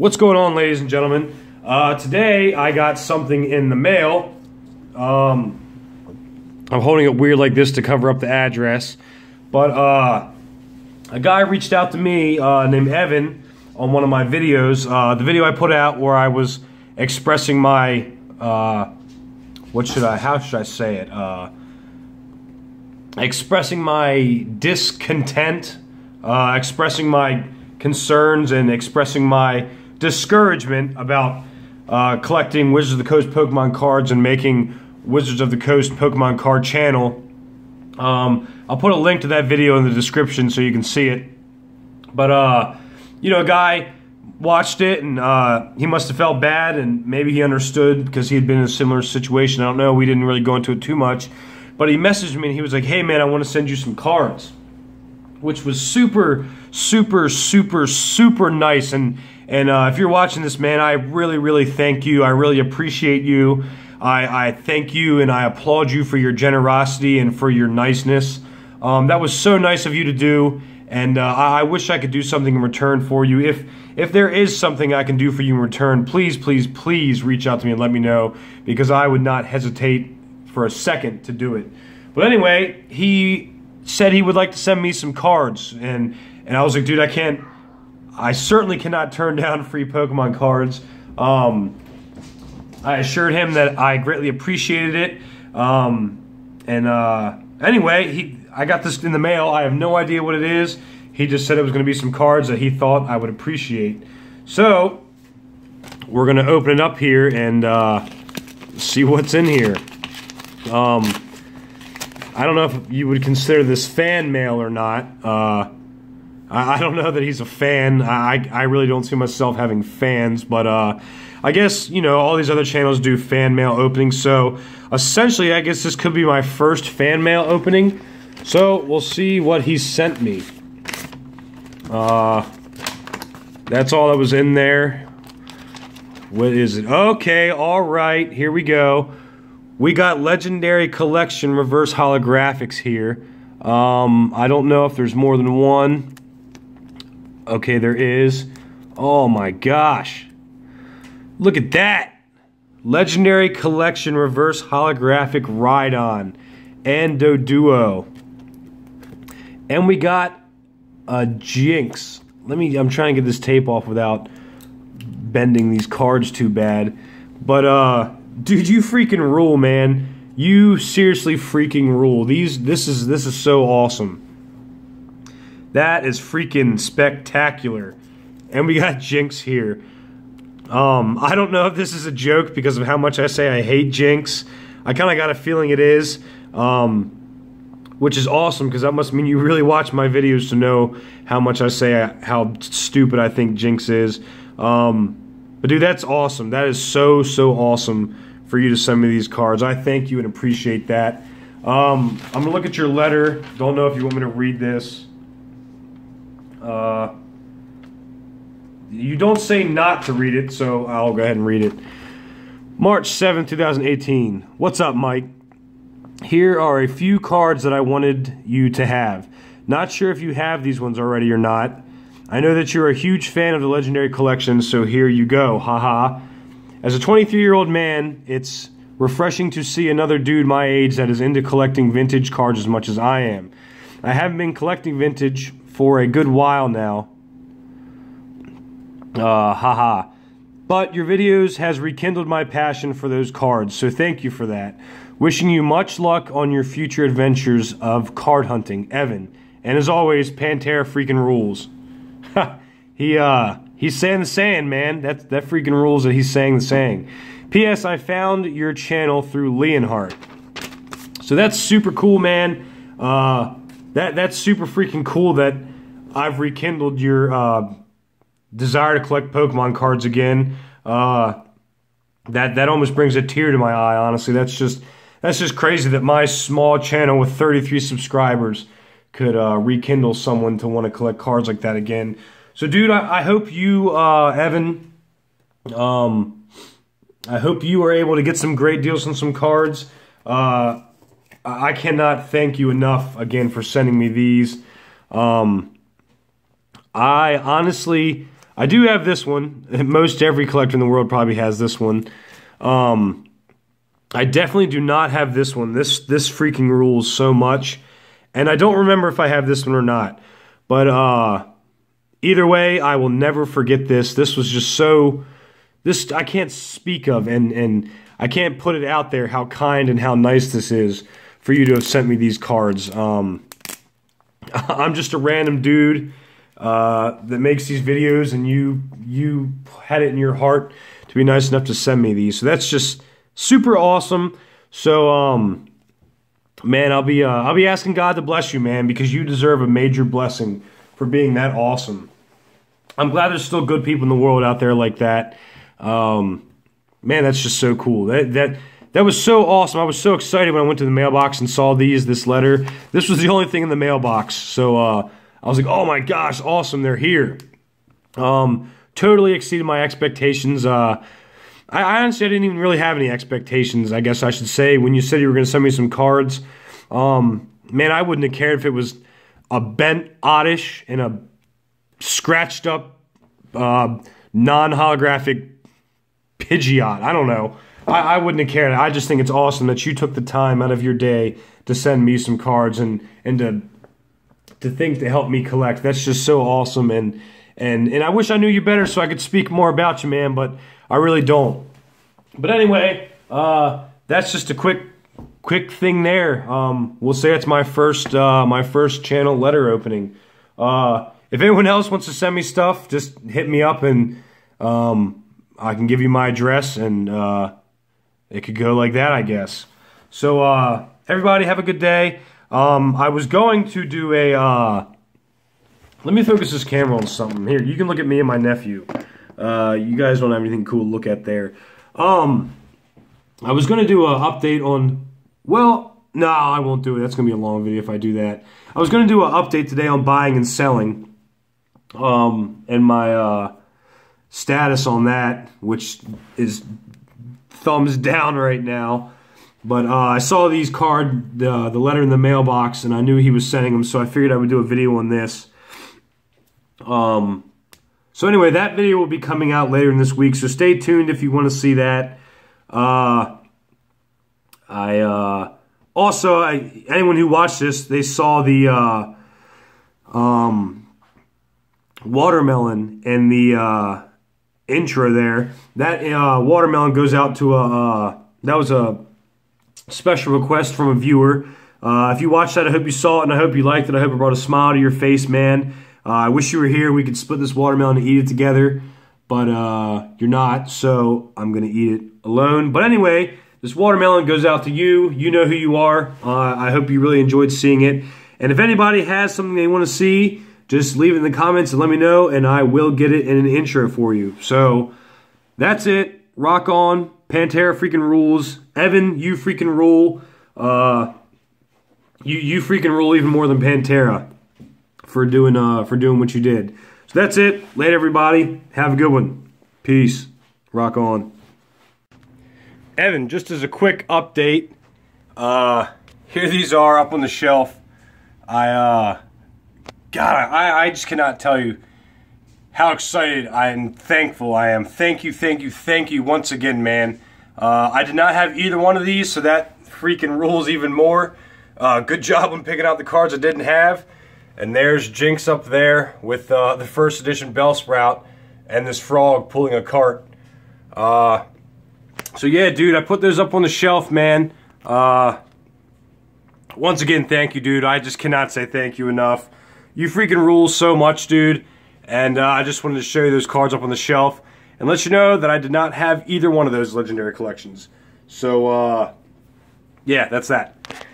What's going on, ladies and gentlemen? Today I got something in the mail. I'm holding it weird like this to cover up the address, but a guy reached out to me named Evan on one of my videos, the video I put out where I was expressing my expressing my discontent, expressing my concerns, and expressing my discouragement about collecting Wizards of the Coast Pokemon cards and making Wizards of the Coast Pokemon card channel. I'll put a link to that video in the description so you can see it. But you know, a guy watched it and he must have felt bad, and maybe he understood because he had been in a similar situation. I don't know, we didn't really go into it too much. But he messaged me and he was like, "Hey man, I want to send you some cards," which was super, super, super, super nice. And if you're watching this, man, I really, really thank you. I really appreciate you. I thank you and I applaud you for your generosity and for your niceness. That was so nice of you to do, and I wish I could do something in return for you. If there is something I can do for you in return, please, please, please reach out to me and let me know, because I would not hesitate for a second to do it. But anyway, he said he would like to send me some cards, and I was like, dude, I certainly cannot turn down free Pokemon cards. I assured him that I greatly appreciated it, anyway, I got this in the mail. I have no idea what it is. He just said it was going to be some cards that he thought I would appreciate. So we're going to open it up here and see what's in here. I don't know if you would consider this fan mail or not. I don't know that he's a fan. I really don't see myself having fans, but I guess, you know, all these other channels do fan mail openings, so essentially I guess this could be my first fan mail opening. So we'll see what he sent me. That's all that was in there. What is it? Okay, alright, here we go. We got Legendary Collection Reverse Holographics here. I don't know if there's more than one. Okay, there is. Oh my gosh. Look at that. Legendary Collection Reverse Holographic Rhydon and Doduo. And we got a Jynx. I'm trying to get this tape off without bending these cards too bad. But dude, you freaking rule, man. You seriously freaking rule. This is so awesome. That is freaking spectacular. And we got Jynx here. I don't know if this is a joke because of how much I say I hate Jynx. I kind of got a feeling it is, which is awesome, because that must mean you really watch my videos to know how much I say how stupid I think Jynx is. But dude, that's awesome. That is so, so awesome for you to send me these cards. I thank you and appreciate that. I'm gonna look at your letter. Don't know if you want me to read this. You don't say not to read it, so I'll go ahead and read it. March 7th, 2018. What's up, Mike? Here are a few cards that I wanted you to have. Not sure if you have these ones already or not. I know that you're a huge fan of the Legendary Collection, so here you go, haha. As a 23-year-old man, it's refreshing to see another dude my age that is into collecting vintage cards as much as I am. I haven't been collecting vintage for a good while now, haha. But your videos has rekindled my passion for those cards, so thank you for that. Wishing you much luck on your future adventures of card hunting, Evan. And as always, Pantera freaking rules. He's saying the saying, man. That freaking rules that he's saying the saying. P.S. I found your channel through Leonhardt. So that's super cool, man. That's super freaking cool that I've rekindled your desire to collect Pokemon cards again. That almost brings a tear to my eye, honestly. That's just crazy that my small channel with 33 subscribers could rekindle someone to want to collect cards like that again. So dude, I hope you, Evan, I hope you are able to get some great deals on some cards. I cannot thank you enough again for sending me these. I honestly, I do have this one. Most every collector in the world probably has this one. I definitely do not have this one. This freaking rules so much. And I don't remember if I have this one or not. But either way, I will never forget this. This was just so... This I can't speak of, and I can't put it out there how kind and how nice this is for you to have sent me these cards. I'm just a random dude that makes these videos, and you had it in your heart to be nice enough to send me these. So that's just super awesome. So man, I'll be asking God to bless you, man, because you deserve a major blessing for being that awesome. I'm glad there's still good people in the world out there like that. Man, that's just so cool. That was so awesome. I was so excited when I went to the mailbox and saw this letter. This was the only thing in the mailbox. So I was like, oh my gosh, awesome, they're here. Totally exceeded my expectations. I honestly didn't even really have any expectations, I guess I should say. When you said you were going to send me some cards, man, I wouldn't have cared if it was a bent oddish and a scratched up non-holographic Pidgeot. I don't know. I wouldn't have cared. I just think it's awesome that you took the time out of your day to send me some cards and to think to help me collect. That's just so awesome. And I wish I knew you better so I could speak more about you, man, but I really don't. But anyway, that's just a quick thing there. We'll say it's my first channel letter opening. If anyone else wants to send me stuff, just hit me up and I can give you my address, and it could go like that, I guess. So everybody have a good day. I was going to do a... let me focus this camera on something. Here, you can look at me and my nephew. You guys don't have anything cool to look at there. I was going to do an update on... Well, no, I won't do it. That's going to be a long video if I do that. I was going to do an update today on buying and selling. And my status on that, which is thumbs down right now. But I saw these card, the letter in the mailbox, and I knew he was sending them, so I figured I would do a video on this. So anyway, that video will be coming out later in this week, so stay tuned if you want to see that. Also, anyone who watched this, they saw the watermelon in the intro there. That watermelon goes out to a that was a special request from a viewer. If you watched that, I hope you saw it, and I hope you liked it. I hope it brought a smile to your face, man. I wish you were here. We could split this watermelon and eat it together, but you're not, so I'm going to eat it alone. But anyway... This watermelon goes out to you. You know who you are. I hope you really enjoyed seeing it. And if anybody has something they want to see, just leave it in the comments and let me know, and I will get it in an intro for you. So that's it. Rock on. Pantera freaking rules. Evan, you freaking rule. You freaking rule even more than Pantera for doing what you did. So that's it. Later, everybody. Have a good one. Peace. Rock on. Evan, just as a quick update, here these are up on the shelf. God, I just cannot tell you how excited and thankful I am. Thank you, thank you, thank you once again, man. I did not have either one of these, so that freaking rules even more. Good job on picking out the cards I didn't have. And there's Jynx up there with the first edition Bellsprout and this frog pulling a cart. So yeah, dude, I put those up on the shelf, man. Once again, thank you, dude. I just cannot say thank you enough. You freaking rule so much, dude. And I just wanted to show you those cards up on the shelf and let you know that I did not have either one of those Legendary Collections. So, yeah, that's that.